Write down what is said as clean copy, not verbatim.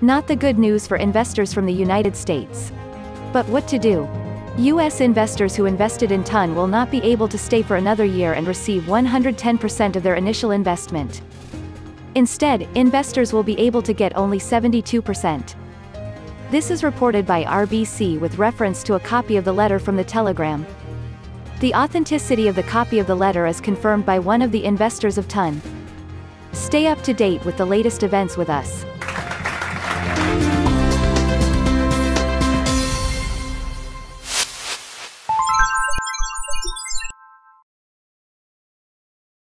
Not the good news for investors from the United States. But what to do? U.S. investors who invested in TON will not be able to stay for another year and receive 110% of their initial investment. Instead, investors will be able to get only 72%. This is reported by RBC with reference to a copy of the letter from the Telegram. The authenticity of the copy of the letter is confirmed by one of the investors of TON. Stay up to date with the latest events with us.